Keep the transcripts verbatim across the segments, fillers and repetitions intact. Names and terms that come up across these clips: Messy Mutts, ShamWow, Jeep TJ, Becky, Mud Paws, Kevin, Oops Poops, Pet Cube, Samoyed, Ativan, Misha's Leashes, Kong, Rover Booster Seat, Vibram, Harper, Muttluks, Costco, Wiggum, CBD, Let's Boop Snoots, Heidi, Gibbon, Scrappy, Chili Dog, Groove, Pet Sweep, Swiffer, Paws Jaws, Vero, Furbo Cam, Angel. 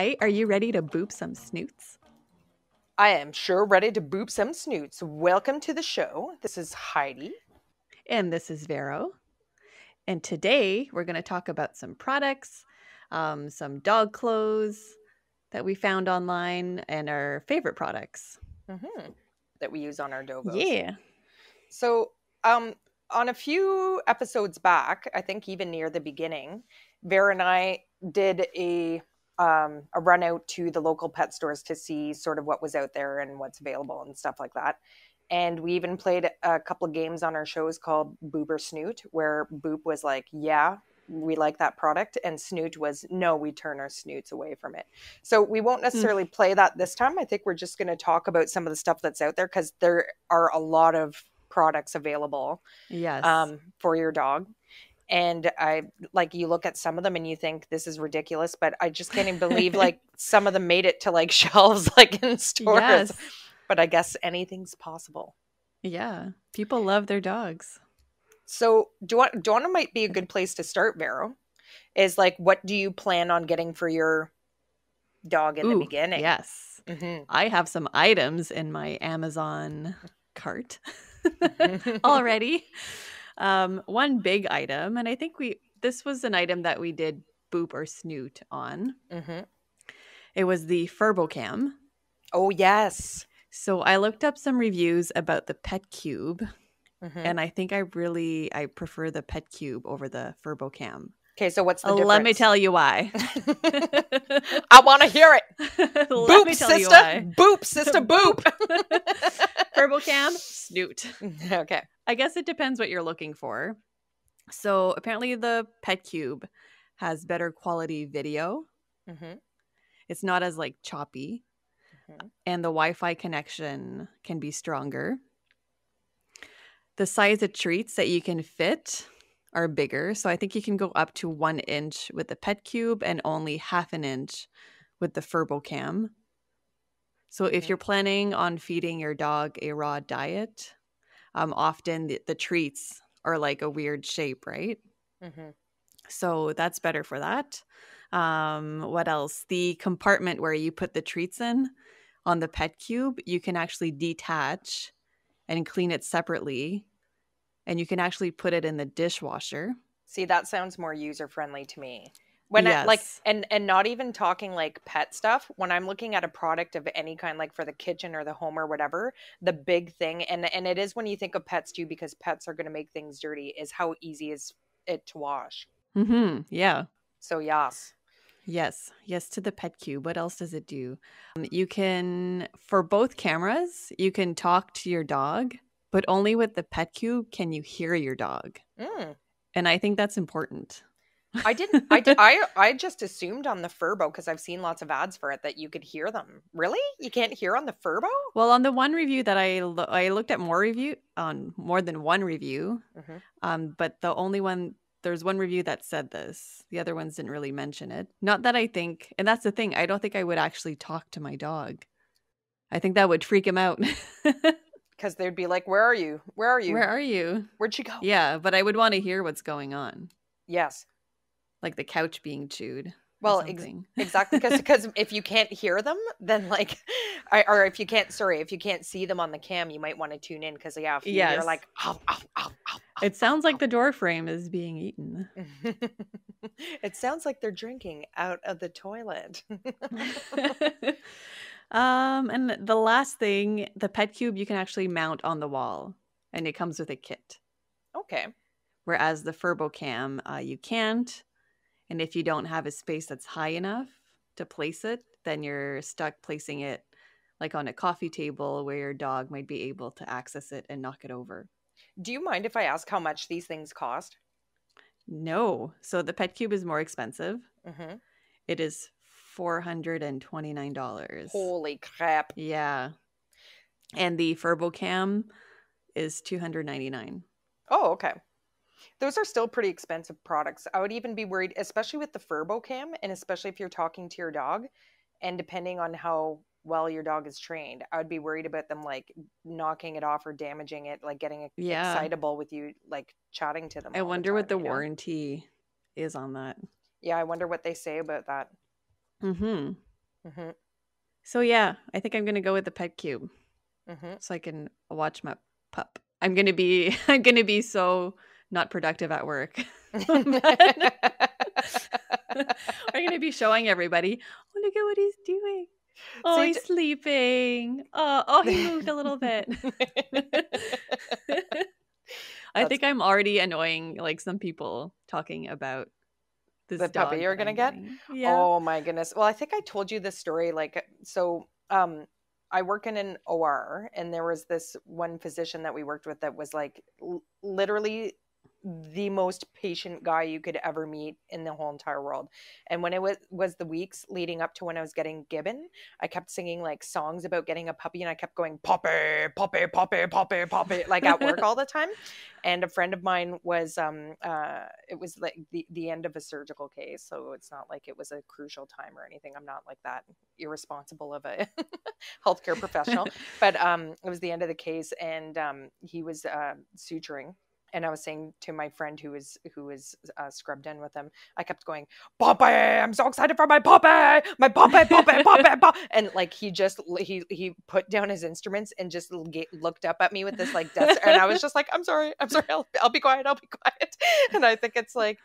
Hi, are you ready to boop some snoots? I am sure ready to boop some snoots. Welcome to the show. This is Heidi. And this is Vero. And today we're going to talk about some products, um, some dog clothes that we found online, and our favorite products. Mm-hmm. That we use on our dogos. Yeah. So um, on a few episodes back, I think even near the beginning, Vera and I did a um, a run out to the local pet stores to see sort of what was out there and what's available and stuff like that. And we even played a couple of games on our shows called Boob or Snoot, where Boop was like, yeah, we like that product. And Snoot was, no, we turn our snoots away from it. So we won't necessarily mm. play that this time. I think we're just going to talk about some of the stuff that's out there, because there are a lot of products available yes. um, for your dog. And I like, you look at some of them and you think this is ridiculous, but I just can't even believe like some of them made it to like shelves, like in stores, yes. but I guess anything's possible. Yeah. People love their dogs. So Donna, Donna might be a good place to start, Vero, is like, what do you plan on getting for your dog in Ooh, the beginning? Yes. Mm-hmm. I have some items in my Amazon cart already. Um, one big item, and I think we this was an item that we did Boop or Snoot on. Mm-hmm. It was the Furbo Cam. Oh, yes. So I looked up some reviews about the Pet Cube, mm-hmm. and I think I really, I prefer the Pet Cube over the Furbo Cam. Okay, so what's the difference? Let me tell you why. I want to hear it. Boop, me tell sister. You why. Boop, sister, boop. Furbo Cam, Snoot. Okay. I guess it depends what you're looking for. So apparently the Pet Cube has better quality video. Mm-hmm. It's not as like choppy. Mm-hmm. And the Wi-Fi connection can be stronger. The size of treats that you can fit are bigger. So I think you can go up to one inch with the Pet Cube and only half an inch with the Furbo Cam. So mm-hmm. if you're planning on feeding your dog a raw diet, Um, often the, the treats are like a weird shape, right? Mm-hmm. So that's better for that. Um, what else? The compartment where you put the treats in on the Pet Cube, you can actually detach and clean it separately. And you can actually put it in the dishwasher. See, that sounds more user-friendly to me. When yes. I, like, and, and not even talking like pet stuff, when I'm looking at a product of any kind, like for the kitchen or the home or whatever, the big thing, and, and it is when you think of pets too, because pets are going to make things dirty, is how easy is it to wash. Mm-hmm. Yeah. So yes. Yes. Yes to the Pet Cube. What else does it do? Um, you can, for both cameras, you can talk to your dog, but only with the Pet Cube can you hear your dog. Mm. And I think that's important. I didn't. I, did, I I just assumed on the Furbo, because I've seen lots of ads for it, that you could hear them. Really, you can't hear on the Furbo? Well, on the one review that I lo I looked at more review on more than one review, mm-hmm. um, but the only one there's one review that said this. The other ones didn't really mention it. Not that I think, and that's the thing. I don't think I would actually talk to my dog. I think that would freak him out. Because they'd be like, "Where are you? Where are you? Where are you? Where'd you go?" Yeah, but I would want to hear what's going on. Yes. Like the couch being chewed. Well, ex exactly. Because if you can't hear them, then like, I, or if you can't, sorry, if you can't see them on the cam, you might want to tune in. Because yeah, if you, yes. you're like, ow, ow, ow, ow, it sounds ow, like the door frame is being eaten. It sounds like they're drinking out of the toilet. um, And the last thing, the Pet Cube, you can actually mount on the wall. And it comes with a kit. Okay. Whereas the Furbo Cam, uh, you can't. And if you don't have a space that's high enough to place it, then you're stuck placing it like on a coffee table where your dog might be able to access it and knock it over. Do you mind if I ask how much these things cost? No. So the Pet Cube is more expensive. Mm-hmm. It is four hundred twenty-nine dollars. Holy crap. Yeah. And the Furbo Cam is two hundred ninety-nine dollars. Oh, okay. Those are still pretty expensive products. I would even be worried, especially with the Furbo Cam, and especially if you're talking to your dog, and depending on how well your dog is trained, I would be worried about them like knocking it off or damaging it, like getting yeah. excitable with you, like chatting to them. I wonder the time, what the you know? warranty is on that. Yeah, I wonder what they say about that. Mm-hmm. Mm-hmm. So yeah, I think I'm gonna go with the Pet Cube, mm-hmm. so I can watch my pup. I'm gonna be I'm gonna be so not productive at work. We're gonna be showing everybody. Oh, look at what he's doing. Oh, so he's d- sleeping. Oh, oh, he moved a little bit. I think I'm already annoying like some people talking about this the dog puppy you're gonna get. Yeah. Oh my goodness. Well, I think I told you this story. Like, so um, I work in an O R, and there was this one physician that we worked with that was like l- literally the most patient guy you could ever meet in the whole entire world. And when it was, was the weeks leading up to when I was getting Gibbon, I kept singing like songs about getting a puppy, and I kept going puppy, puppy, puppy, puppy, puppy, like at work all the time. And a friend of mine was, um, uh, it was like the, the end of a surgical case. So it's not like it was a crucial time or anything. I'm not like that irresponsible of a healthcare professional, but, um, it was the end of the case, and, um, he was, uh, suturing. And I was saying to my friend who was who was uh, scrubbed in with him, I kept going, Poppy, I'm so excited for my Poppy, my Poppy, Poppy, Poppy, Poppy. And like he just, he he put down his instruments and just looked up at me with this like death stare. And I was just like, I'm sorry, I'm sorry, I'll, I'll be quiet, I'll be quiet. And I think it's like,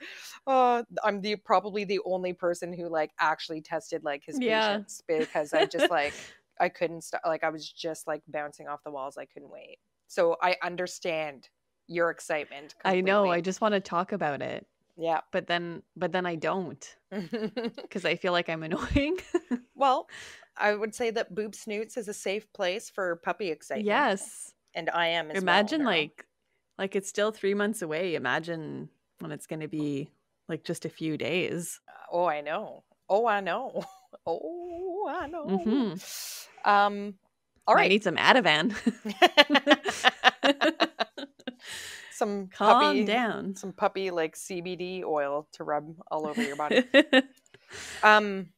oh, I'm the probably the only person who like actually tested like his yeah. patience, because I just like, I couldn't stop, like I was just like bouncing off the walls. I couldn't wait. So I understand your excitement completely. I know, I just want to talk about it, yeah but then but then I don't, because I feel like I'm annoying. Well, I would say that Boop Snoots is a safe place for puppy excitement. Yes, and I am as imagine well, like like it's still three months away. Imagine when it's going to be like just a few days. oh I know oh I know oh I know mm-hmm. um all right, I need some Ativan. Some Calm puppy down. Some puppy like C B D oil to rub all over your body. um,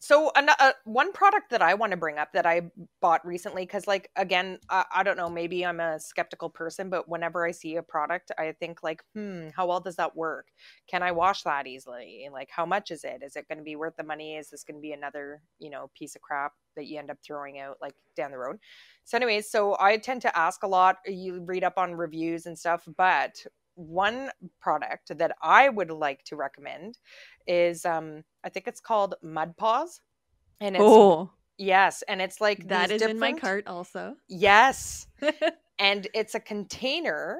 so an- uh, one product that I want to bring up that I bought recently, because like again, I-, I don't know, maybe I'm a skeptical person, but whenever I see a product, I think like, hmm, how well does that work? Can I wash that easily? Like, how much is it? Is it going to be worth the money? Is this going to be another, you know, piece of crap that you end up throwing out like down the road? So anyways, so I tend to ask a lot. You read up on reviews and stuff, but one product that I would like to recommend is um I think it's called Mud Paws, and it's oh yes, and it's like that is different... in my cart also. Yes, and it's a container,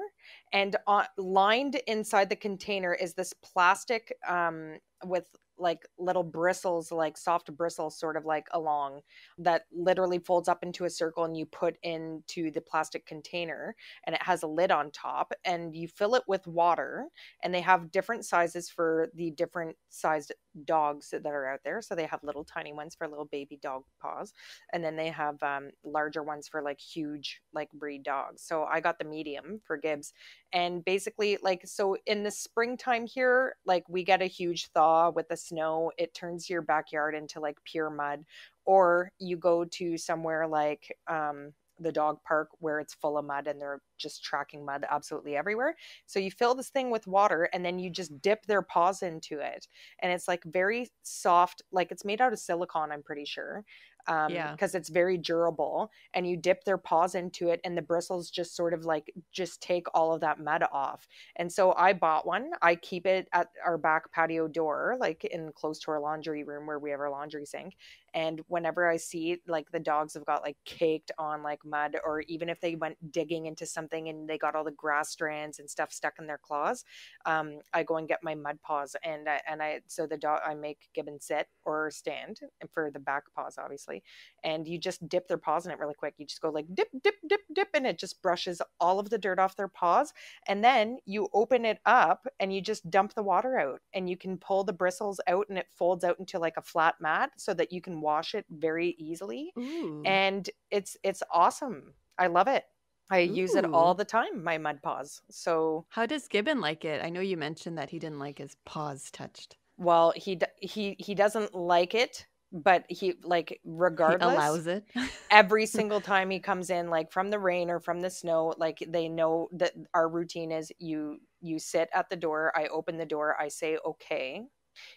and uh, lined inside the container is this plastic um with like little bristles, like soft bristles sort of like along, that literally folds up into a circle, and you put into the plastic container, and it has a lid on top, and you fill it with water, and they have different sizes for the different sized dogs that are out there. So they have little tiny ones for little baby dog paws, and then they have um, larger ones for like huge like breed dogs. So I got the medium for Gibbs, and basically like, so in the springtime here, like we get a huge thaw with the snow, it turns your backyard into like pure mud, or you go to somewhere like um the dog park where it's full of mud, and they're just tracking mud absolutely everywhere. So you fill this thing with water, and then you just dip their paws into it, and it's like very soft, like it's made out of silicone, I'm pretty sure, um yeah. because it's very durable, and you dip their paws into it, and the bristles just sort of like just take all of that mud off. And so I bought one. I keep it at our back patio door, like in close to our laundry room where we have our laundry sink, and whenever I see like the dogs have got like caked on like mud, or even if they went digging into something and they got all the grass strands and stuff stuck in their claws, um I go and get my Mud Paws, and I, and I so the dog I make Gibbon sit or stand for the back paws obviously, and you just dip their paws in it really quick. You just go like dip, dip, dip, dip, and it just brushes all of the dirt off their paws. And then you open it up and you just dump the water out, and you can pull the bristles out, and it folds out into like a flat mat so that you can wash it very easily. Ooh. And it's it's awesome. I love it. I Ooh. Use it all the time, my Mud Paws. So how does Gibbon like it? I know you mentioned that he didn't like his paws touched. Well, he he he doesn't like it, but he like regardless he allows it. Every single time he comes in, like from the rain or from the snow, like they know that our routine is you you sit at the door, I open the door, I say okay,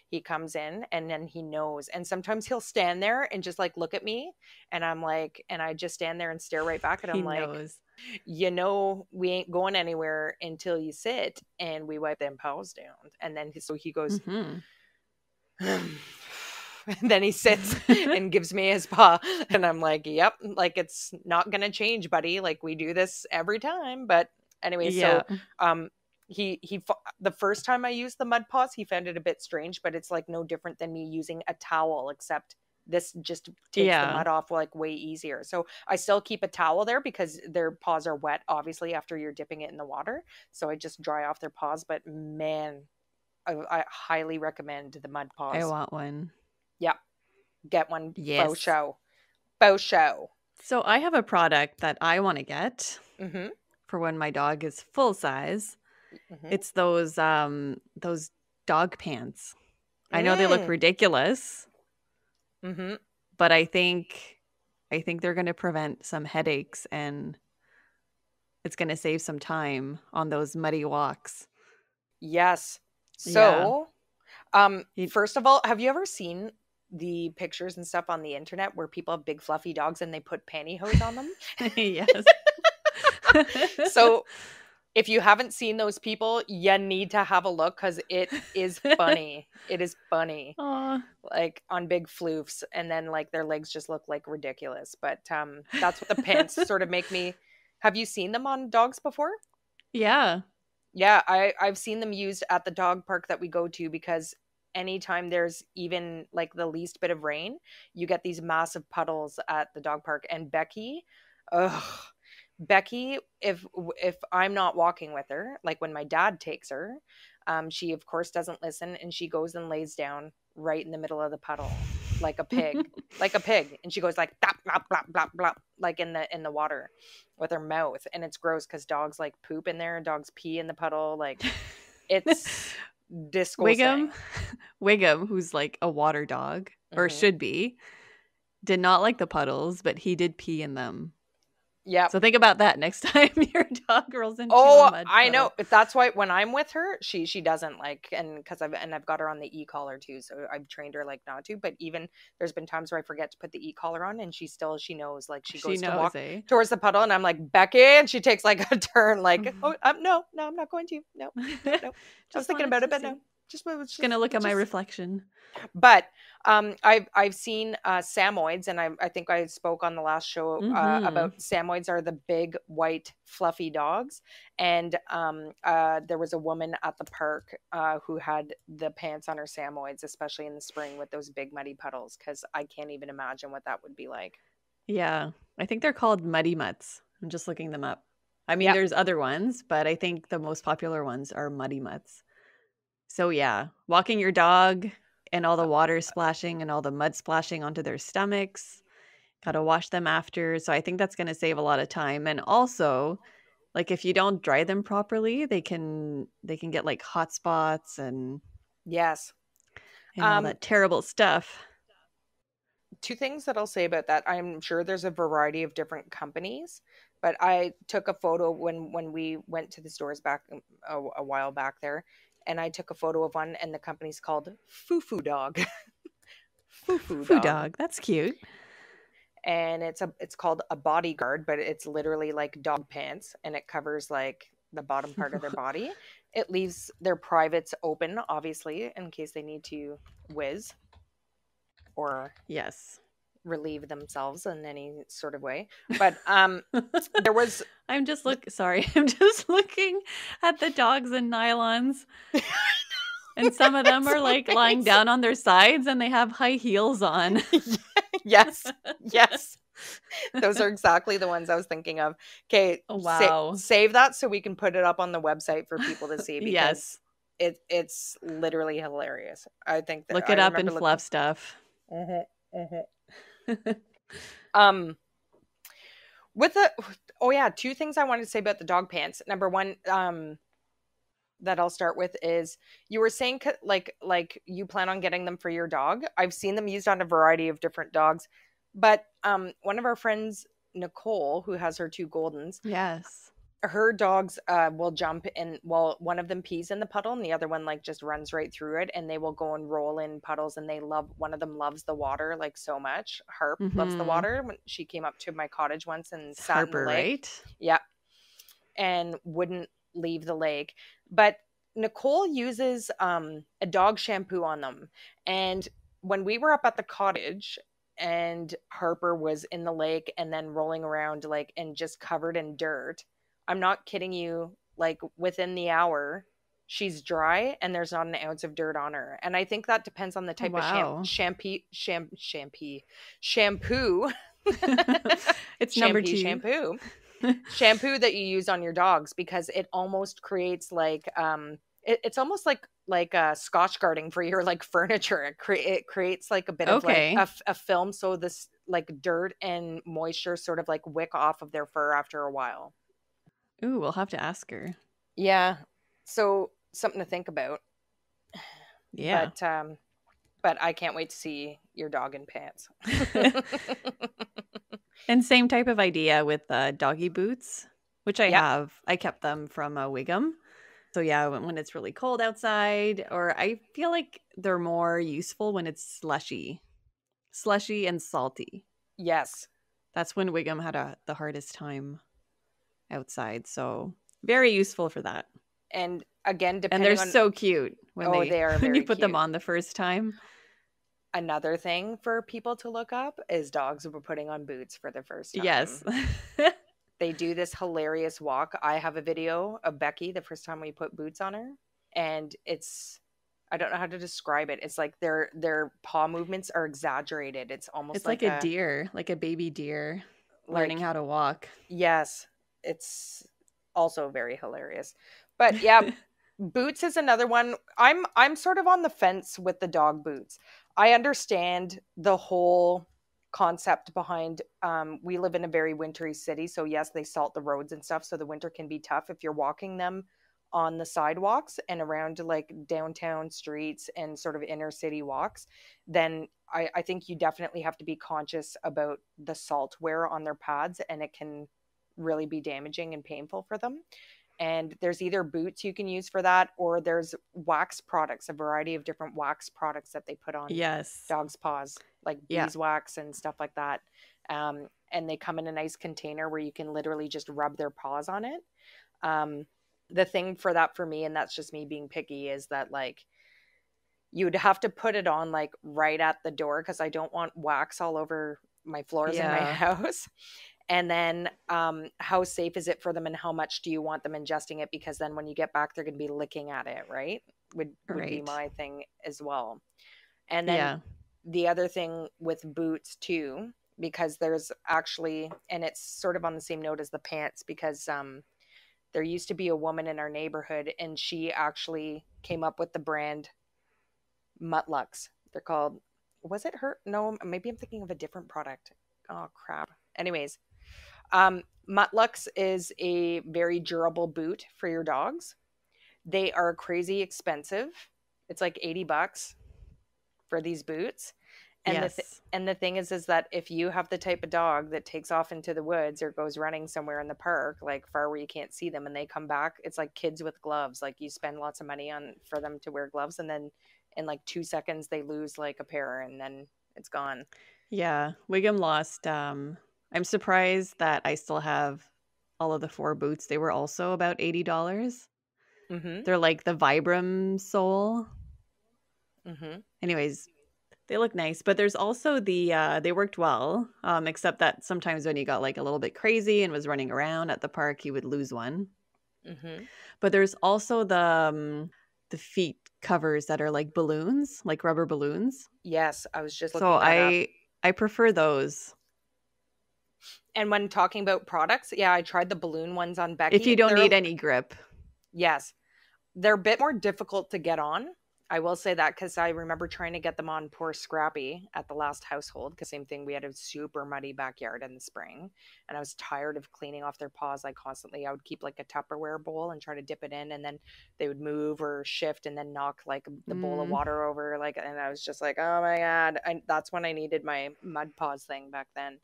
he comes in and then he knows. And sometimes he'll stand there and just like look at me, and I'm like, and I just stand there and stare right back at him. He like knows. You know, we ain't going anywhere until you sit and we wipe them paws down. And then he, so he goes, mm-hmm. And then he sits and gives me his paw, and I'm like, yep, like it's not gonna change, buddy. Like we do this every time. But anyway, yeah. so um he he the first time I used the mud paws, he found it a bit strange, but it's like no different than me using a towel, except this just takes yeah. the mud off like way easier. So I still keep a towel there because their paws are wet, obviously, after you're dipping it in the water. So I just dry off their paws. But man, I, I highly recommend the mud paws. I want one. Yep. Get one. Yes. Faux show. Faux show. So I have a product that I want to get mm-hmm. for when my dog is full size. Mm-hmm. It's those um those dog pants. Mm. I know they look ridiculous. Mm-hmm. But I think I think they're going to prevent some headaches, and it's going to save some time on those muddy walks. Yes. So, yeah. um, first of all, have you ever seen the pictures and stuff on the internet where people have big fluffy dogs and they put pantyhose on them? Yes. So, if you haven't seen those people, you need to have a look, because it is funny. It is funny. Aww. Like on big floofs, and then like their legs just look like ridiculous. But um, that's what the pants sort of make me. Have you seen them on dogs before? Yeah. Yeah, I, I've seen them used at the dog park that we go to, because anytime there's even like the least bit of rain, you get these massive puddles at the dog park. And Becky, ugh. Becky, if if I'm not walking with her, like when my dad takes her, um, she of course doesn't listen, and she goes and lays down right in the middle of the puddle, like a pig, like a pig, and she goes like blop blop blop blop blop, like in the in the water, with her mouth, and it's gross because dogs like poop in there, dogs pee in the puddle, like it's disgusting. Wiggum, Wiggum, who's like a water dog or mm-hmm. should be, did not like the puddles, but he did pee in them. Yeah. So think about that next time your dog rolls into oh, a mud puddle. I know. That's why when I'm with her, she she doesn't like, and because I've and I've got her on the e-collar too, so I've trained her like not to. But even there's been times where I forget to put the e-collar on, and she still she knows like she goes she knows, to walk eh? towards the puddle, and I'm like Becky, and she takes like a turn, like mm-hmm. oh um, no no I'm not going to no no. no. I was thinking about it, but see. no. Just, just gonna look at just, my reflection. But um I've I've seen uh Samoyeds, and I I think I spoke on the last show mm-hmm. uh, about Samoyeds are the big white fluffy dogs, and um uh there was a woman at the park uh who had the pants on her Samoyeds, especially in the spring with those big muddy puddles, because I can't even imagine what that would be like. Yeah, I think they're called Muddy Mutts. I'm just looking them up. I mean, yep. there's other ones, but I think the most popular ones are Muddy Mutts. So yeah, walking your dog and all the water splashing and all the mud splashing onto their stomachs. Got to wash them after. So I think that's going to save a lot of time. And also, like if you don't dry them properly, they can they can get like hot spots and yes. and um, all that terrible stuff. Two things that I'll say about that. I'm sure there's a variety of different companies, but I took a photo when when we went to the stores back a, a while back there. And I took a photo of one, and the company's called Foo Foo Dog. Foo Foo Dog. Dog. That's cute. And it's a it's called a bodyguard, but it's literally like dog pants, and it covers like the bottom part of their body. It leaves their privates open, obviously, in case they need to whiz or yes, relieve themselves in any sort of way. But um, there was. I'm just look. Sorry, I'm just looking at the dogs in nylons, and some of them are like lying down on their sides, and they have high heels on. Yes, yes, those are exactly the ones I was thinking of. Okay, oh, wow. Sa save that so we can put it up on the website for people to see. Because yes, it it's literally hilarious. I think that look it I up and fluff stuff. Mm-hmm, mm-hmm. um with the oh yeah two things I wanted to say about the dog pants. Number one, um that I'll start with is you were saying like like you plan on getting them for your dog. I've seen them used on a variety of different dogs, but um one of our friends, Nicole, who has her two Goldens, yes her dogs uh, will jump and well, one of them pees in the puddle and the other one like just runs right through it, and they will go and roll in puddles, and they love, one of them loves the water like so much. Harp mm-hmm. loves the water. When she came up to my cottage once and sat Harper, in the lake. Right? Yeah. And wouldn't leave the lake. But Nicole uses um, a dog shampoo on them. And when we were up at the cottage and Harper was in the lake and then rolling around like and just covered in dirt, I'm not kidding you, like within the hour, she's dry and there's not an ounce of dirt on her. And I think that depends on the type wow. of sham- shampoo, sham- shampoo, shampoo. It's shampoo, number two. Shampoo. Shampoo that you use on your dogs, because it almost creates like, um, it, it's almost like, like a Scotch guarding for your like furniture. It, cre- it creates like a bit okay. of like a, a film. So this like dirt and moisture sort of like wick off of their fur after a while. Ooh, we'll have to ask her. Yeah. So something to think about. Yeah. But, um, but I can't wait to see your dog in pants. And same type of idea with uh, doggy boots, which I yep. have. I kept them from uh, Wiggum. So yeah, when, when it's really cold outside, or I feel like they're more useful when it's slushy. Slushy and salty. Yes. That's when Wiggum had a, the hardest time outside, so very useful for that. And again, depending and they're on... so cute when oh, they, they are when you put cute. Them on the first time. Another thing for people to look up is dogs who are putting on boots for the first time. Yes. They do this hilarious walk. I have a video of Becky the first time we put boots on her, and it's I don't know how to describe it. It's like their their paw movements are exaggerated. It's almost it's like, like a, a deer, like a baby deer like, learning how to walk. Yes. It's also very hilarious. But yeah, boots is another one. I'm I'm sort of on the fence with the dog boots. I understand the whole concept behind um, we live in a very wintry city. So yes, they salt the roads and stuff. So the winter can be tough if you're walking them on the sidewalks and around like downtown streets and sort of inner city walks. Then I, I think you definitely have to be conscious about the salt wear on their pads, and it can really be damaging and painful for them. And there's either boots you can use for that, or there's wax products, a variety of different wax products that they put on yes. dogs' paws, like yeah. beeswax and stuff like that. Um, and they come in a nice container where you can literally just rub their paws on it. Um, the thing for that for me, and that's just me being picky, is that like you would have to put it on like right at the door, because I don't want wax all over my floors yeah. in my house. And then um, how safe is it for them, and how much do you want them ingesting it? Because then when you get back, they're going to be licking at it, right? Would, would right. be my thing as well. And then yeah. the other thing with boots too, because there's actually, and it's sort of on the same note as the pants, because um, there used to be a woman in our neighborhood, and she actually came up with the brand Muttluks. They're called, was it her? No, maybe I'm thinking of a different product. Oh, crap. Anyways. Um, Muttluks is a very durable boot for your dogs. They are crazy expensive. It's like eighty bucks for these boots. And, yes. the th- and the thing is, is that if you have the type of dog that takes off into the woods or goes running somewhere in the park, like far where you can't see them, and they come back, it's like kids with gloves. Like you spend lots of money on for them to wear gloves, and then in like two seconds they lose like a pair, and then it's gone. Yeah. Wiggum lost, um, I'm surprised that I still have all of the four boots. They were also about eighty dollars. Mm-hmm. They're like the Vibram sole. Mm-hmm. Anyways, they look nice. But there's also the, uh, they worked well, um, except that sometimes when he got like a little bit crazy and was running around at the park, he would lose one. Mm-hmm. But there's also the, um, the feet covers that are like balloons, like rubber balloons. Yes, I was just looking so that I, up. I prefer those. And when talking about products, yeah, I tried the balloon ones on Becky. If you don't they're, need any grip. Yes. They're a bit more difficult to get on. I will say that, because I remember trying to get them on poor Scrappy at the last household. Because same thing, we had a super muddy backyard in the spring. And I was tired of cleaning off their paws. Like constantly, I would keep like a Tupperware bowl and try to dip it in. And then they would move or shift and then knock like the mm. bowl of water over. Like, and I was just like, oh my God. I, that's when I needed my Mud Paws thing back then.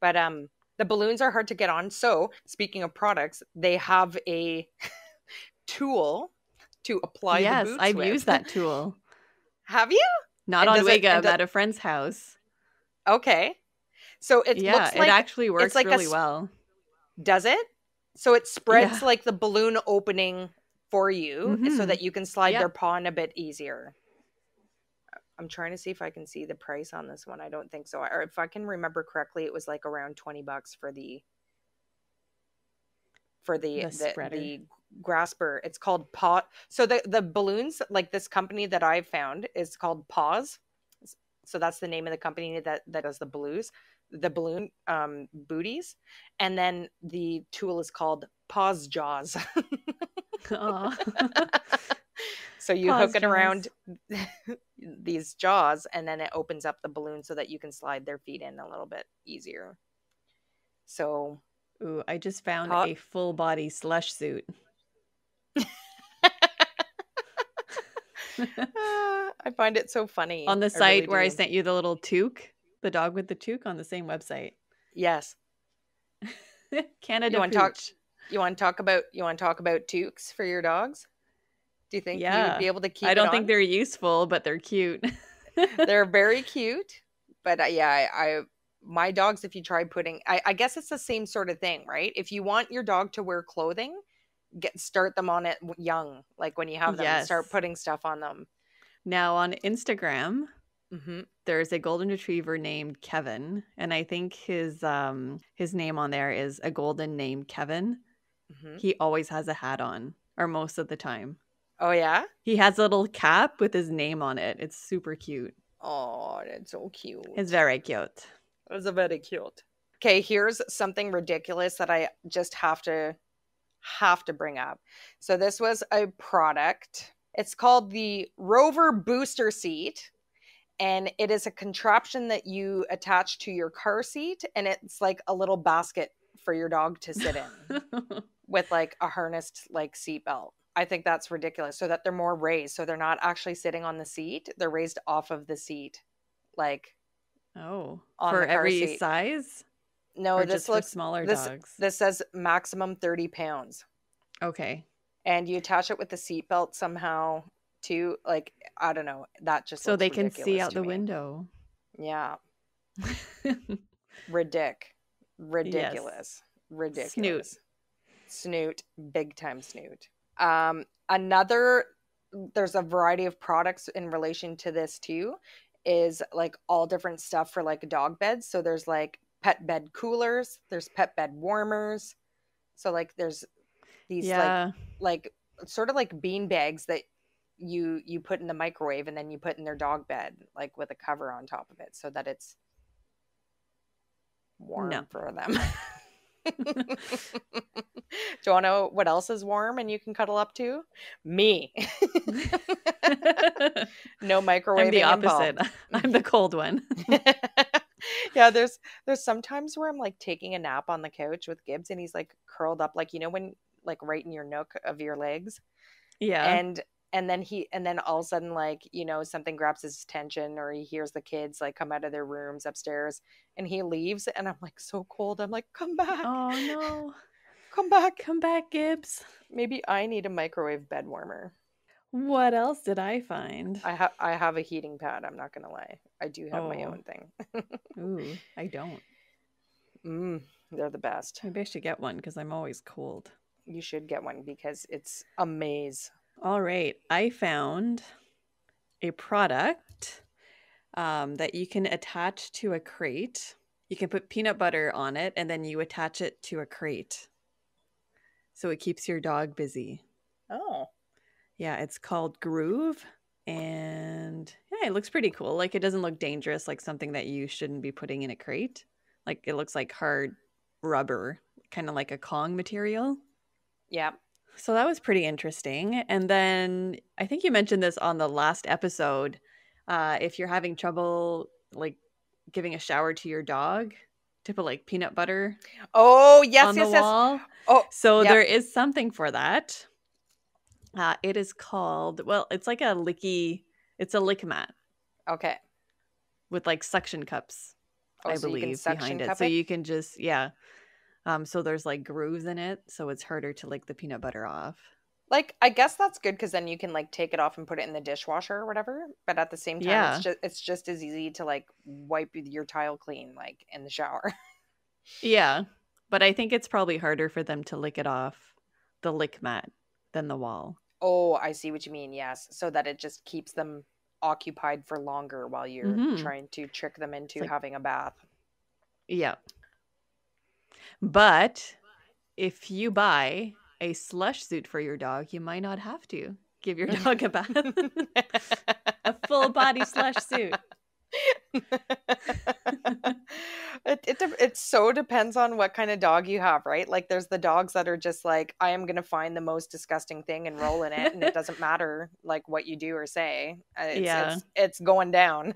But um, The balloons are hard to get on. So speaking of products, they have a tool to apply yes, the boots I've with. Used that tool. Have you? Not and on Wiggum, at a friend's house. Okay. So it yeah, looks like... it actually works it's like really well. Does it? So it spreads yeah. like the balloon opening for you mm-hmm. so that you can slide yep. their paw in a bit easier. I'm trying to see if I can see the price on this one. I don't think so. Or if I can remember correctly, it was like around twenty bucks for the for the the, the, the grasper. It's called Paw. So the, the balloons, like this company that I found is called Paws. So that's the name of the company that, that does the blues, the balloon um, booties. And then the tool is called Paws Jaws. So you Paws hook it jaws. around these jaws and then it opens up the balloon so that you can slide their feet in a little bit easier. So ooh, I just found paw- a full body slush suit. uh, I find it so funny. On the site I really where do. I sent you the little toque, the dog with the toque on the same website. Yes. Canada. You want to talk you want to talk about you want to talk about toques for your dogs? Do you think yeah. you would be able to keep I don't it think on? They're useful, but they're cute. They're very cute. But uh, yeah, I, I my dogs, if you try putting, I, I guess it's the same sort of thing, right? If you want your dog to wear clothing, get start them on it young, like when you have them, yes. start putting stuff on them. Now on Instagram, mm-hmm. there's a golden retriever named Kevin, and I think his um his name on there is a golden named Kevin. Mm-hmm. He always has a hat on, or most of the time. Oh, yeah? He has a little cap with his name on it. It's super cute. Oh, that's so cute. It's very cute. It's very cute. Okay, here's something ridiculous that I just have to have to bring up. So this was a product. It's called the Rover Booster Seat. And it is a contraption that you attach to your car seat. And it's like a little basket for your dog to sit in with like a harnessed like seatbelt. I think that's ridiculous. So that they're more raised. So they're not actually sitting on the seat. They're raised off of the seat. Like, oh, for every seat. Size? No, or this looks smaller this, dogs. This says maximum thirty pounds. Okay. And you attach it with the seatbelt somehow too. Like, I don't know. That just so they can see out the me. window. Yeah. Ridic. Ridiculous. Yes. Ridiculous. Snoot. Snoot. Big time snoot. Um, another, there's a variety of products in relation to this too, is like all different stuff for like dog beds. So there's like pet bed coolers, there's pet bed warmers. So like there's these yeah. like, like sort of like bean bags that you, you put in the microwave and then you put in their dog bed, like with a cover on top of it so that it's warm no. for them. Do you want to know what else is warm and you can cuddle up to? Me. No microwave. I'm the opposite. Involved. I'm the cold one. Yeah, there's there's sometimes where I'm like taking a nap on the couch with Gibbs and he's like curled up, like, you know, when like right in your nook of your legs. Yeah. And and then he and then all of a sudden, like, you know, something grabs his attention or he hears the kids like come out of their rooms upstairs and he leaves and I'm like so cold. I'm like, come back. Oh no. Come back. Come back, Gibbs. Maybe I need a microwave bed warmer. What else did I find? I have I have a heating pad, I'm not gonna lie. I do have oh. my own thing. Ooh, I don't. Mm, they're the best. Maybe I should get one because I'm always cold. You should get one because it's a maze. All right, I found a product um, that you can attach to a crate. You can put peanut butter on it, and then you attach it to a crate. So it keeps your dog busy. Oh. Yeah, it's called Groove, and yeah, it looks pretty cool. Like, it doesn't look dangerous, like something that you shouldn't be putting in a crate. Like, it looks like hard rubber, kind of like a Kong material. Yeah. So that was pretty interesting. And then I think you mentioned this on the last episode. Uh, if you're having trouble like giving a shower to your dog, to put like peanut butter. Oh, yes, on yes, the yes. wall. Oh, so yep. there is something for that. Uh, it is called, well, it's like a licky, it's a lick mat. Okay. With like suction cups. oh, I so believe, behind it. it. So you can just, yeah. Um, so there's like grooves in it, so it's harder to lick the peanut butter off. Like, I guess that's good because then you can like take it off and put it in the dishwasher or whatever. But at the same time, yeah. it's just it's just as easy to like wipe your tile clean like in the shower. Yeah, but I think it's probably harder for them to lick it off the lick mat than the wall. Oh, I see what you mean. Yes, so that it just keeps them occupied for longer while you're mm-hmm. trying to trick them into like, having a bath. Yeah. But if you buy a slush suit for your dog, you might not have to give your dog a bath. A full body slush suit. it, it, de- it so depends on what kind of dog you have, right? Like there's the dogs that are just like, I am going to find the most disgusting thing and roll in it. And it doesn't matter like what you do or say. It's, yeah. it's, it's going down.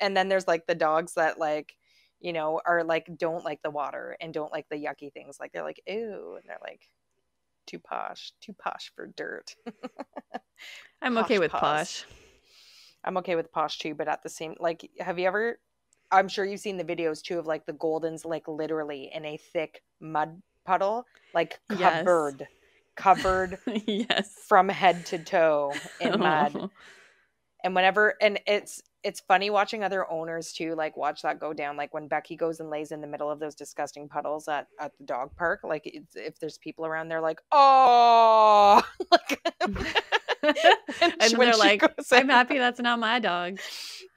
And then there's like the dogs that like, you know, are like, don't like the water and don't like the yucky things. Like they're like, ew. And they're like, too posh, too posh for dirt. I'm posh, okay with posh. posh. I'm okay with posh too, but at the same, like, have you ever, I'm sure you've seen the videos too of like the Goldens, like literally in a thick mud puddle, like covered, yes. covered yes. from head to toe in oh. mud. And whenever, and it's, it's funny watching other owners too, like watch that go down. Like when Becky goes and lays in the middle of those disgusting puddles at, at the dog park, like it's, if there's people around, they're like, oh, like, and, and they're like, I'm happy that's not my dog.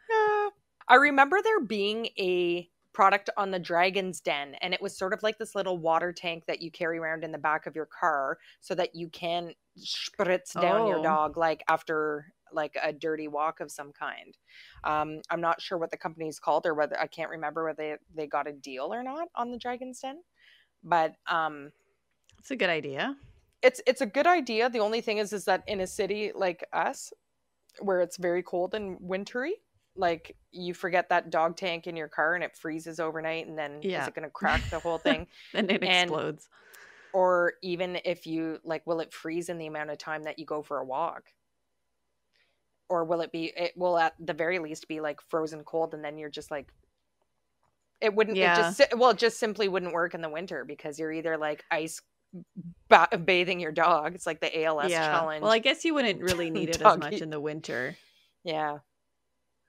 Uh, I remember there being a product on the Dragon's Den, and it was sort of like this little water tank that you carry around in the back of your car so that you can spritz down oh. your dog like after like a dirty walk of some kind. Um, I'm not sure what the company's called or whether I can't remember whether they, they got a deal or not on the Dragon's Den, but um, it's a good idea. It's it's a good idea. The only thing is, is that in a city like us, where it's very cold and wintry, like you forget that dog tank in your car and it freezes overnight, and then yeah. is it going to crack the whole thing? Then it and, explodes. Or even if you like, will it freeze in the amount of time that you go for a walk? Or will it be? It will at the very least be like frozen cold, and then you're just like. It wouldn't. Yeah. It just well, it just simply wouldn't work in the winter because you're either like ice. Ba- bathing your dog. It's like the A L S yeah. challenge. Well, I guess you wouldn't really need it as much in the winter. Yeah.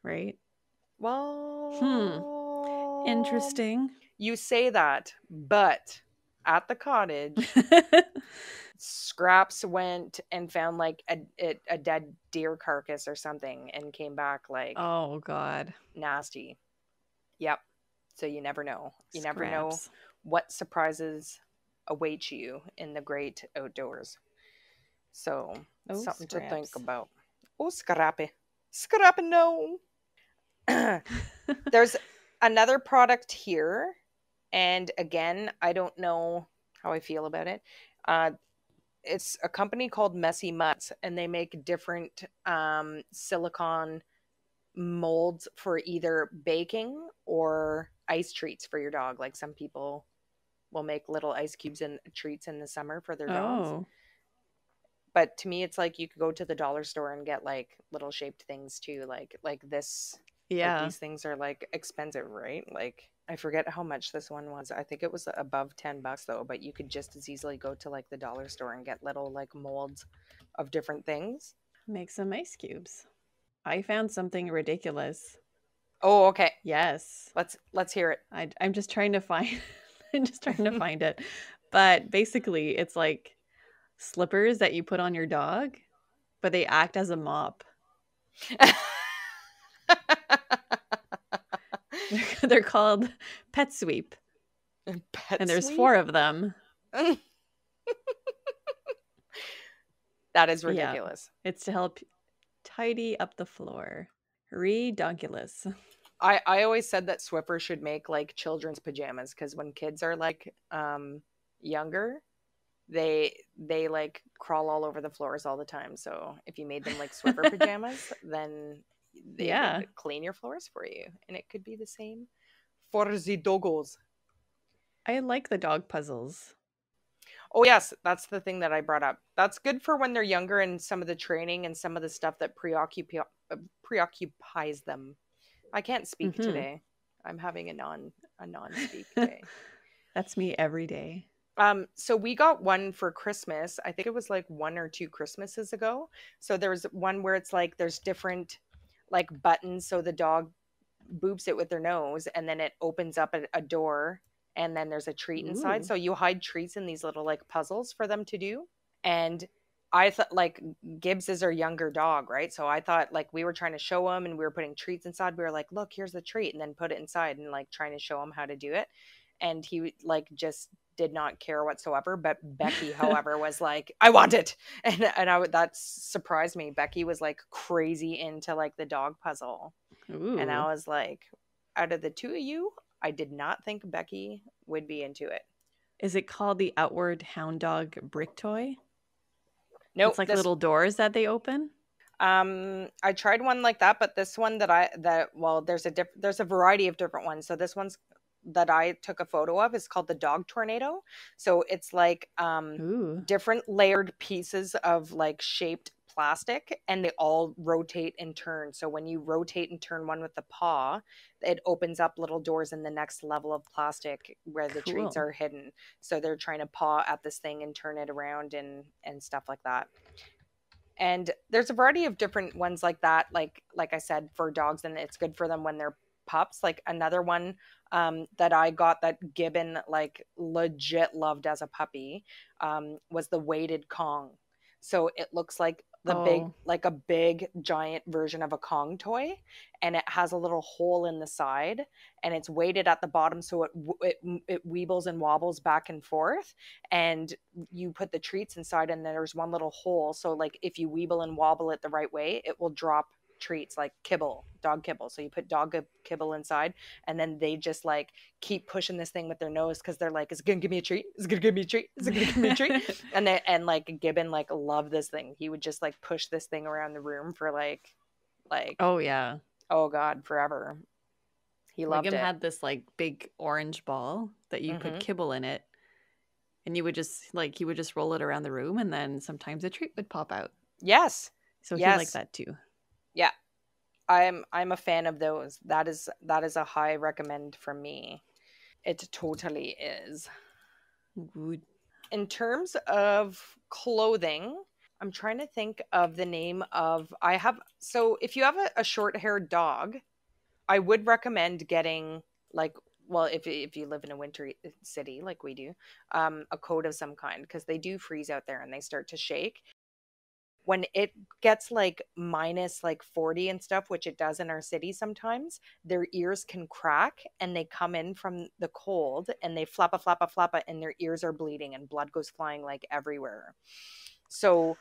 Right? Well. Hmm. Interesting. You say that, but at the cottage, Scraps went and found like a, a, a dead deer carcass or something and came back like. Oh, God. Nasty. Yep. So you never know. You Scraps. never know what surprises await you in the great outdoors. So oh, something Scraps. to think about. Oh, Scrappy. Scrappy, no. There's another product here. And again, I don't know how I feel about it. Uh, it's a company called Messy Mutts, and they make different um, silicone molds for either baking or ice treats for your dog. Like some people will make little ice cubes and treats in the summer for their dogs. Oh. But to me, it's like you could go to the dollar store and get like little shaped things too, like like this. Yeah, like these things are like expensive, right? Like I forget how much this one was. I think it was above ten bucks though. But you could just as easily go to like the dollar store and get little like molds of different things. Make some ice cubes. I found something ridiculous. Oh, okay. Yes. Let's let's hear it. I, I'm just trying to find. I'm just trying to find it. But basically, it's like slippers that you put on your dog, but they act as a mop. They're called Pet Sweep. Pet and there's sweep? four of them. That is ridiculous. Yeah. It's to help tidy up the floor. Redonkulous. I, I always said that Swiffer should make like children's pajamas because when kids are like um, younger, they they like crawl all over the floors all the time. So if you made them like Swiffer pajamas, then they yeah. would clean your floors for you. And it could be the same for the doggos. I like the dog puzzles. Oh, yes. That's the thing that I brought up. That's good for when they're younger and some of the training and some of the stuff that preoccupi- preoccupies them. I can't speak mm-hmm. today. I'm having a non a non-speak day. That's me every day. Um, so we got one for Christmas. I think it was like one or two Christmases ago. So there was one where it's like there's different like buttons. So the dog boops it with their nose and then it opens up a, a door and then there's a treat inside. Ooh. So you hide treats in these little like puzzles for them to do. And I thought like Gibbs is our younger dog, right? So I thought like we were trying to show him and we were putting treats inside. We were like, look, here's the treat, and then put it inside and like trying to show him how to do it. And he like just did not care whatsoever. But Becky, however, was like, I want it. And and I would, that surprised me. Becky was like crazy into like the dog puzzle. Ooh. And I was like, out of the two of you, I did not think Becky would be into it. Is it called the Outward Hound Dog Brick Toy? Nope. It's like this... little doors that they open. Um, I tried one like that, but this one that I, that, well, there's a diff there's a variety of different ones. So this one's that I took a photo of is called the Dog Tornado. So it's like um, Ooh. different layered pieces of like shaped plastic, and they all rotate and turn. So when you rotate and turn one with the paw, it opens up little doors in the next level of plastic where the cool. treats are hidden. So they're trying to paw at this thing and turn it around and and stuff like that. And there's a variety of different ones like that, like like I said, for dogs, and it's good for them when they're pups. Like another one um that I got that Gibbon like legit loved as a puppy um was the weighted Kong. So it looks like the oh. big, like a big giant version of a Kong toy, and it has a little hole in the side, and it's weighted at the bottom, so it it it weebles and wobbles back and forth, and you put the treats inside, and then there's one little hole, so like if you weeble and wobble it the right way, it will drop treats like kibble, dog kibble. So you put dog kibble inside, and then they just like keep pushing this thing with their nose because they're like, "Is it gonna give me a treat? Is it gonna give me a treat? Is it gonna give me a treat?" And then and like Gibbon like loved this thing. He would just like push this thing around the room for like, like oh yeah, oh god, forever. He loved Wiggum it. Had this like big orange ball that you mm-hmm. put kibble in it, and you would just like he would just roll it around the room, and then sometimes a treat would pop out. Yes, so yes. he liked that too. Yeah, I'm I'm a fan of those. That is that is a high recommend for me. It totally is. Good. In terms of clothing, I'm trying to think of the name of I have. So if you have a, a short-haired dog, I would recommend getting like well if if you live in a wintry city like we do, um, a coat of some kind, because they do freeze out there and they start to shake. When it gets like minus like forty and stuff, which it does in our city sometimes, their ears can crack and they come in from the cold and they flappa, flappa, flappa, and their ears are bleeding and blood goes flying like everywhere. So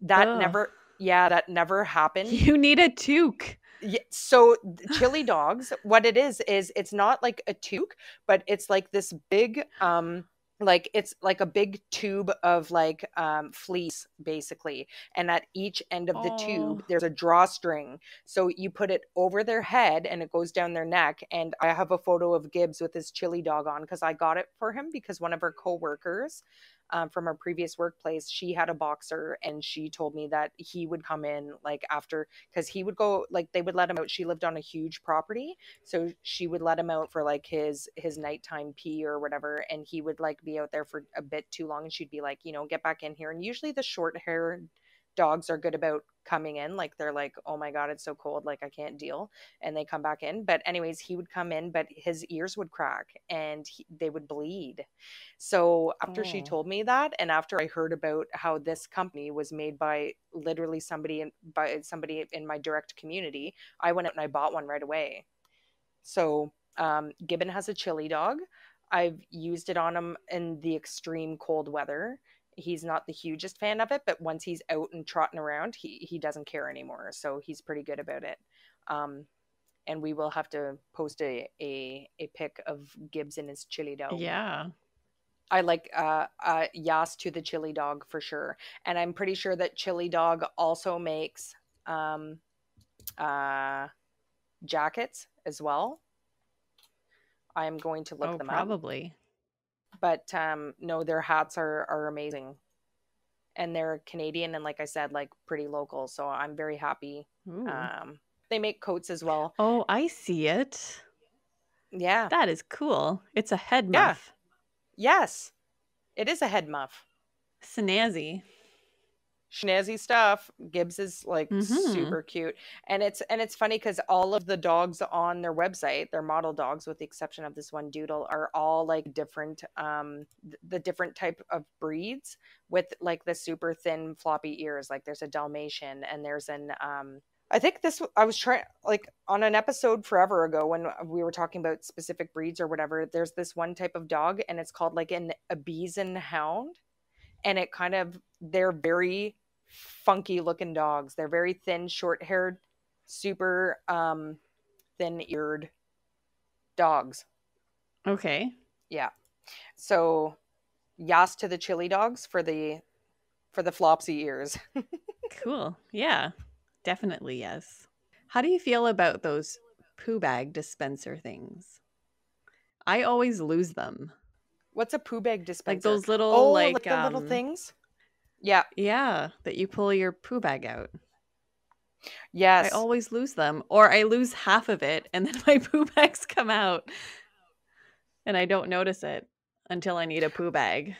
that Ugh. never, yeah, that never happened. You need a toque. Yeah, so Chili Dogs, what it is, is it's not like a toque, but it's like this big, um, like it's like a big tube of like um fleece basically, and at each end of the oh. tube there's a drawstring, so you put it over their head and it goes down their neck. And I have a photo of Gibbs with his Chili Dog on because I got it for him because one of our co-workers um, from our previous workplace, she had a boxer, and she told me that he would come in like after, because he would go like they would let him out. She lived on a huge property, so she would let him out for like his his nighttime pee or whatever, and he would like be out there for a bit too long, and she'd be like, you know, get back in here. And usually the short hair dogs are good about coming in, like they're like, oh my god, it's so cold, like I can't deal, and they come back in. But anyways, he would come in, but his ears would crack and he, they would bleed. So after oh. she told me that, and after I heard about how this company was made by literally somebody in, by somebody in my direct community, I went out and I bought one right away. So um Gibbon has a Chili Dog. I've used it on him in the extreme cold weather. He's not the hugest fan of it, but once he's out and trotting around, he, he doesn't care anymore. So he's pretty good about it. Um, and we will have to post a, a, a pic of Gibbs and his Chili Dog. Yeah. I like uh, uh, Yas to the Chili Dog for sure. And I'm pretty sure that Chili Dog also makes um, uh, jackets as well. I am going to look oh, them probably. up. Probably. But um, no, their hats are, are amazing. And they're Canadian and, like I said, like pretty local. So I'm very happy. Um, they make coats as well. Oh, I see it. Yeah. That is cool. It's a head muff. Yeah. Yes. It is a head muff. Snazzy. Snazzy stuff. Gibbs is like mm-hmm. super cute. And it's and it's funny because all of the dogs on their website, their model dogs, with the exception of this one doodle, are all like different um th- the different type of breeds with like the super thin floppy ears. Like there's a Dalmatian and there's an um I think this, I was trying, like, on an episode forever ago when we were talking about specific breeds or whatever, there's this one type of dog, and it's called, like, an Abyssinian hound, and it kind of, they're very funky-looking dogs. They're very thin, short-haired, super um, thin-eared dogs. Okay. Yeah. So, yas to the chili dogs for the, for the flopsy ears. Cool. Yeah. Definitely, yes. How do you feel about those poo bag dispenser things? I always lose them. What's a poo bag dispenser? Like those little, oh, like, like the um, little things? Yeah. Yeah, that you pull your poo bag out. Yes. I always lose them, or I lose half of it, and then my poo bags come out, and I don't notice it until I need a poo bag.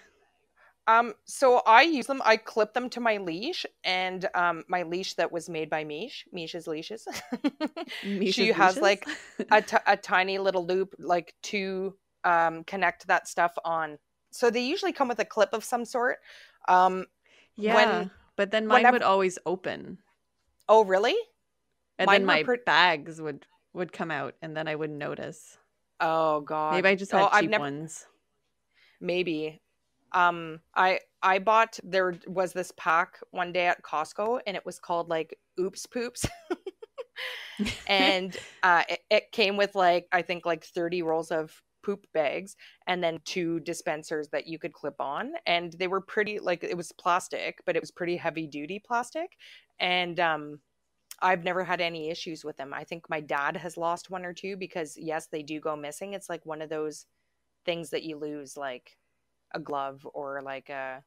Um, so I use them, I clip them to my leash, and um, my leash that was made by Mish, Misha's Leashes. Misha's she has leashes? like a, t- a tiny little loop, like to um, connect that stuff on. So they usually come with a clip of some sort. Um, yeah, when, but then mine whenever... would always open. Oh, really? And mine then my per- bags would, would come out, and then I wouldn't notice. Oh, God. Maybe I just had oh, cheap never... ones. Maybe. Um, I, I bought, there was this pack one day at Costco, and it was called like Oops Poops. And, uh, it, it came with like, I think like thirty rolls of poop bags and then two dispensers that you could clip on. And they were pretty, like, it was plastic, but it was pretty heavy duty plastic. And, um, I've never had any issues with them. I think my dad has lost one or two because yes, they do go missing. It's like one of those things that you lose, like a glove or like a,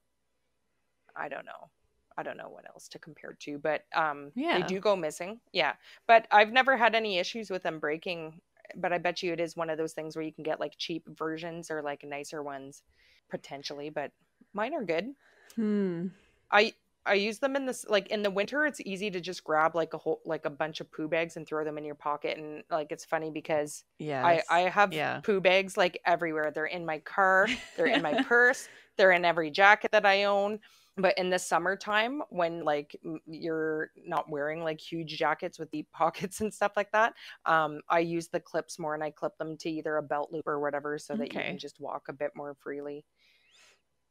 I don't know. I don't know what else to compare to, but um, yeah. They do go missing. Yeah. But I've never had any issues with them breaking, but I bet you it is one of those things where you can get like cheap versions or like nicer ones potentially, but mine are good. Hmm. I, I use them in this, like in the winter, it's easy to just grab like a whole, like a bunch of poo bags and throw them in your pocket. And like, it's funny because yes. I, I have yeah. poo bags like everywhere. They're in my car, they're in my purse, they're in every jacket that I own. But in the summertime when like you're not wearing like huge jackets with deep pockets and stuff like that, um, I use the clips more and I clip them to either a belt loop or whatever so that okay. you can just walk a bit more freely.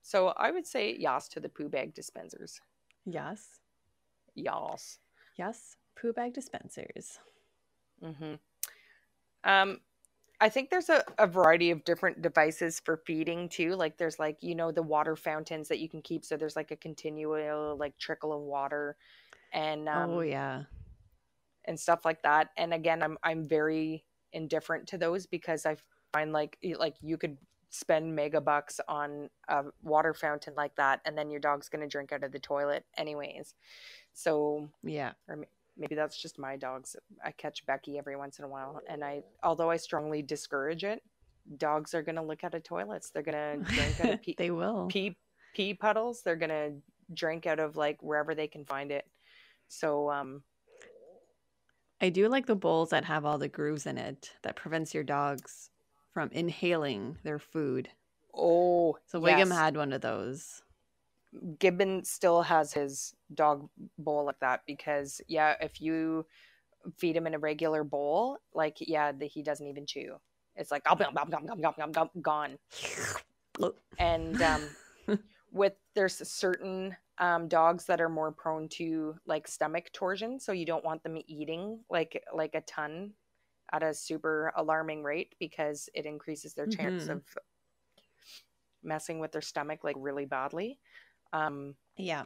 So I would say yes to the poo bag dispensers. Yes. Yes. Yes. Poo bag dispensers. Mm-hmm. Um, I think there's a, a variety of different devices for feeding too. Like there's like, you know, the water fountains that you can keep. So there's like a continual like trickle of water and, um, oh yeah. And stuff like that. And again, I'm, I'm very indifferent to those because I find like, like you could spend mega bucks on a water fountain like that, and then your dog's going to drink out of the toilet anyways. So yeah, or maybe that's just my dogs. I catch Becky every once in a while, and I, although I strongly discourage it, dogs are going to look out of toilets. They're going to drink out of pee. They will pee pee puddles. They're going to drink out of like wherever they can find it. So um, I do like the bowls that have all the grooves in it that prevents your dogs from inhaling their food. Oh, so Wiggum yes. had one of those. Gibbon still has his dog bowl like that because, yeah, if you feed him in a regular bowl, like, yeah, the, he doesn't even chew. It's like, gum, gum, gum, gum, gum, gum, gone. And um, with there's certain um, dogs that are more prone to, like, stomach torsion, so you don't want them eating, like, like a ton at a super alarming rate because it increases their chance mm-hmm. of messing with their stomach like really badly. Um, yeah.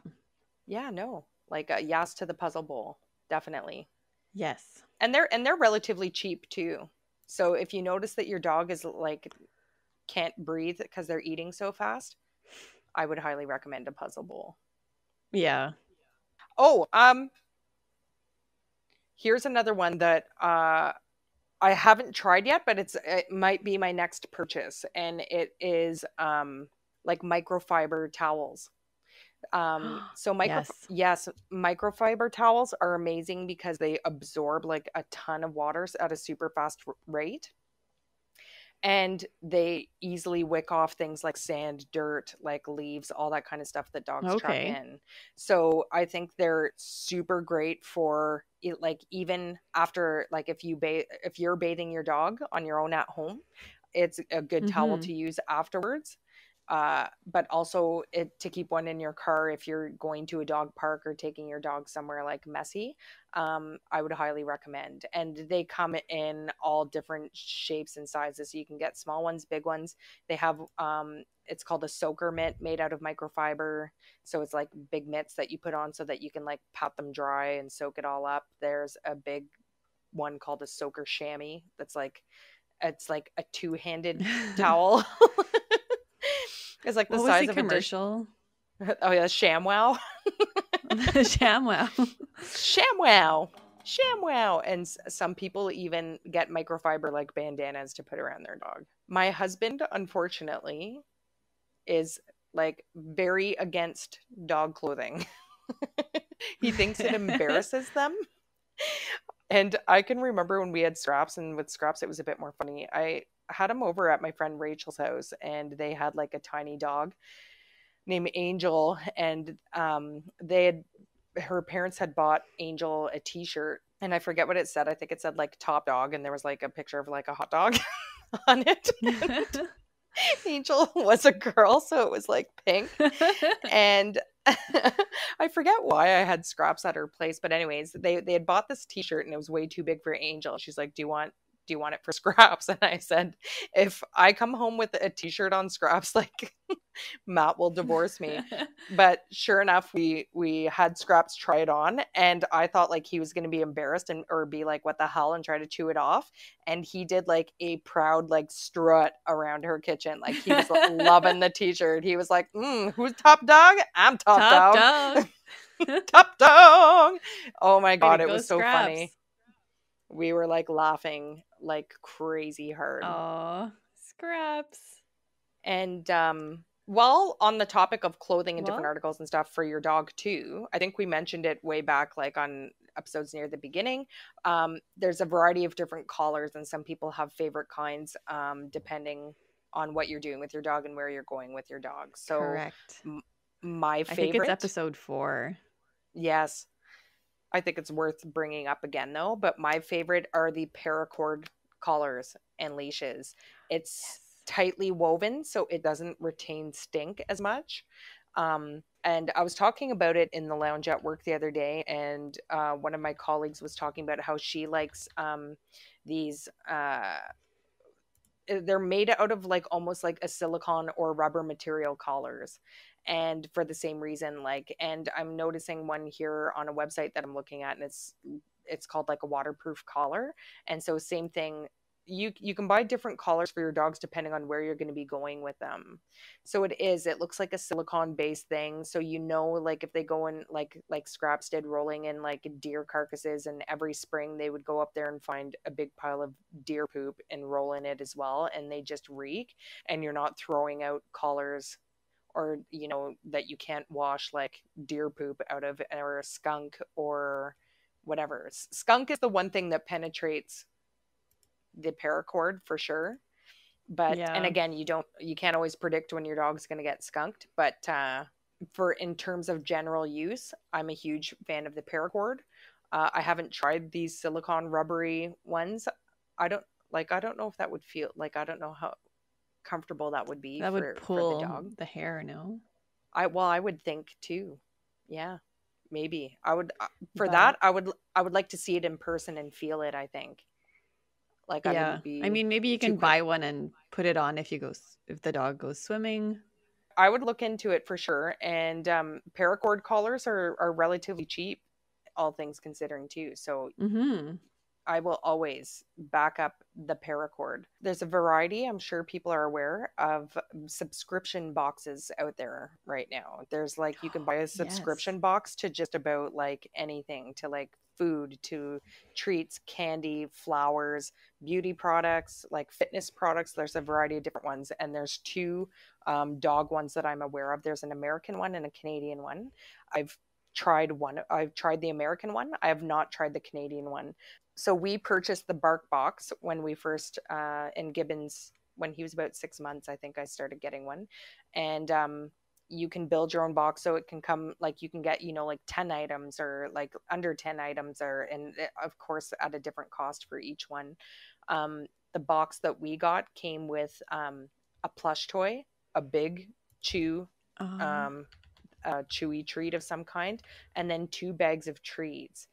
Yeah, no. Like a yes to the puzzle bowl. Definitely. Yes. And they're, and they're relatively cheap too. So if you notice that your dog is like, can't breathe because they're eating so fast, I would highly recommend a puzzle bowl. Yeah. Oh, um, here's another one that, uh, I haven't tried yet, but it's it might be my next purchase, and it is um like microfiber towels. Um so micro yes. yes microfiber towels are amazing because they absorb like a ton of water at a super fast rate, and they easily wick off things like sand, dirt, like leaves, all that kind of stuff that dogs okay. trap in. So I think they're super great for it, like even after, like if you bathe, if you're bathing your dog on your own at home, it's a good mm-hmm. towel to use afterwards. Uh, but also it, to keep one in your car if you're going to a dog park or taking your dog somewhere like messy, um, I would highly recommend. And they come in all different shapes and sizes. So you can get small ones, big ones. They have, um, it's called a soaker mitt made out of microfiber. So it's like big mitts that you put on so that you can like pat them dry and soak it all up. There's a big one called a soaker chamois. That's like, it's like a two-handed towel. It's like the what size was the of commercial? a commercial. Oh yeah, ShamWow. ShamWow. ShamWow. ShamWow. And some people even get microfiber like bandanas to put around their dog. My husband, unfortunately, is like very against dog clothing. He thinks it embarrasses them. And I can remember when we had straps, and with straps it was a bit more funny. I had him over at my friend Rachel's house, and they had like a tiny dog named Angel, and um they had her parents had bought Angel a t-shirt, and I forget what it said. I think it said like top dog, and there was like a picture of like a hot dog on it. Angel was a girl, so it was like pink. And I forget why I had scraps at her place, but anyways, they they had bought this t-shirt and it was way too big for Angel. She's like, do you want do you want it for Scraps? And I said, if I come home with a t-shirt on Scraps, like Matt will divorce me. But sure enough, we, we had Scraps try it on, and I thought like he was going to be embarrassed and, or be like, what the hell, and try to chew it off. And he did like a proud, like strut around her kitchen. Like he was like, loving the t-shirt. He was like, mm, who's top dog? I'm top, top dog. dog. Top dog. Oh my God. It was Scraps. So funny. We were like laughing like crazy hard. Oh, Scraps. And um, while on the topic of clothing and well, different articles and stuff for your dog too, I think we mentioned it way back, like on episodes near the beginning. Um, there's a variety of different collars, and some people have favorite kinds um, depending on what you're doing with your dog and where you're going with your dog. So correct. M- my favorite. I think it's episode four. Yes. I think it's worth bringing up again though, but my favorite are the paracord collars and leashes. It's yes. tightly woven, so it doesn't retain stink as much. Um, and I was talking about it in the lounge at work the other day, and uh, one of my colleagues was talking about how she likes um, these, uh, they're made out of like almost like a silicone or rubber material collars. And for the same reason, like, and I'm noticing one here on a website that I'm looking at, and it's, it's called like a waterproof collar. And so same thing, you, you can buy different collars for your dogs depending on where you're going to be going with them. So it is, it looks like a silicone based thing. So, you know, like if they go in like, like Scraps did, rolling in like deer carcasses, and every spring they would go up there and find a big pile of deer poop and roll in it as well. And they just reek, and you're not throwing out collars or, you know, that you can't wash like deer poop out of, or a skunk or whatever. Skunk is the one thing that penetrates the paracord for sure. But, yeah. and again, you don't, you can't always predict when your dog's going to get skunked. But uh, for, in terms of general use, I'm a huge fan of the paracord. Uh, I haven't tried these silicone rubbery ones. I don't like, I don't know if that would feel like, I don't know how comfortable that would be that for, would pull for the dog the hair no I well I would think too yeah maybe I would uh, for but, that I would I would like to see it in person and feel it. I think like yeah I, would be I mean maybe you can buy one and put it on if you go if the dog goes swimming. I would look into it for sure. And um paracord collars are, are relatively cheap, all things considering too, so mm-hmm. I will always back up the paracord. There's a variety, I'm sure people are aware, of subscription boxes out there right now. There's like, you can buy a subscription yes. box to just about like anything, to like food to treats, candy, flowers, beauty products, like fitness products. There's a variety of different ones. And there's two um, dog ones that I'm aware of. There's an American one and a Canadian one. I've tried one. I've tried the American one. I have not tried the Canadian one. So we purchased the BarkBox when we first, uh, in Gibbon's, when he was about six months, I think I started getting one. And um, you can build your own box, so it can come, like you can get, you know, like ten items or like under ten items, or, and of course at a different cost for each one. Um, the box that we got came with um, a plush toy, a big chew, uh-huh. um, a chewy treat of some kind, and then two bags of treats.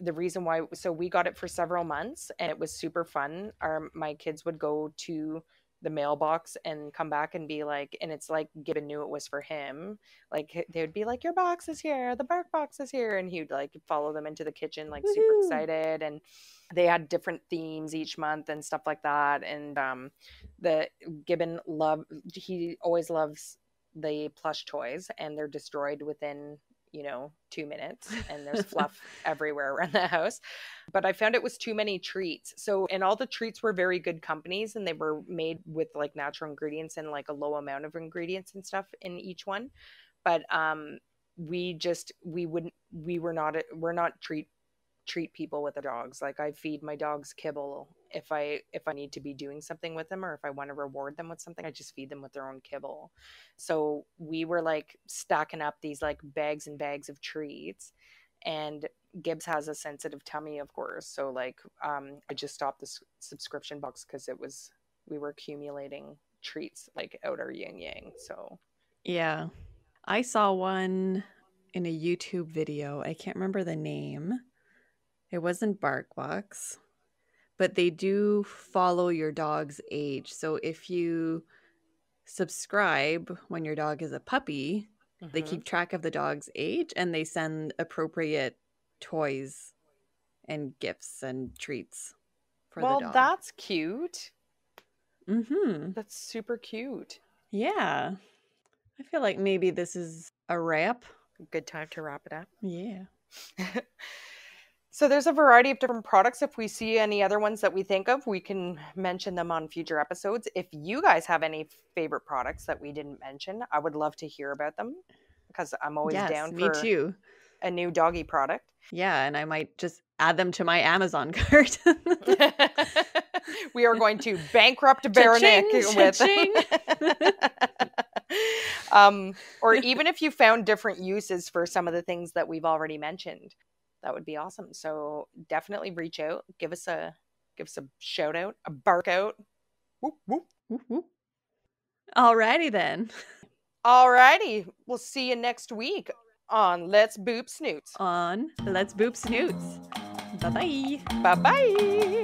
The reason why, so we got it for several months and it was super fun. Our, my kids would go to the mailbox and come back and be like, and it's like Gibbon knew it was for him. Like they would be like, your box is here, the bark box is here. And he'd like follow them into the kitchen, like Woo-hoo. super excited. And they had different themes each month and stuff like that. And um, the Gibbon loved, he always loves the plush toys, and they're destroyed within, you know, two minutes and there's fluff everywhere around the house. But I found it was too many treats. So, and all the treats were very good companies, and they were made with like natural ingredients and like a low amount of ingredients and stuff in each one. But um, we just, we wouldn't, we were not, we're not treat, treat people with the dogs. Like I feed my dogs kibble. If I, if I need to be doing something with them, or if I want to reward them with something, I just feed them with their own kibble. So we were like stacking up these like bags and bags of treats, and Gibbs has a sensitive tummy, of course. So like, um, I just stopped the s- subscription box cause it was, we were accumulating treats like out our yin yang. So yeah, I saw one in a YouTube video. I can't remember the name. It wasn't BarkBox. But they do follow your dog's age. So if you subscribe when your dog is a puppy, mm-hmm. they keep track of the dog's age and they send appropriate toys and gifts and treats for well, the dog. Well, that's cute. Mm-hmm. That's super cute. Yeah. I feel like maybe this is a wrap. Good time to wrap it up. Yeah. So there's a variety of different products. If we see any other ones that we think of, we can mention them on future episodes. If you guys have any favorite products that we didn't mention, I would love to hear about them, because I'm always yes, down for me too. a new doggy product. Yeah, and I might just add them to my Amazon cart. We are going to bankrupt Baronick with um, or even if you found different uses for some of the things that we've already mentioned. That would be awesome. So definitely reach out. Give us a give us a shout out, a bark out. Whoop, whoop, whoop, whoop. Alrighty then. Alrighty. We'll see you next week on Let's Boop Snoots. On Let's Boop Snoots. Bye-bye. Bye-bye.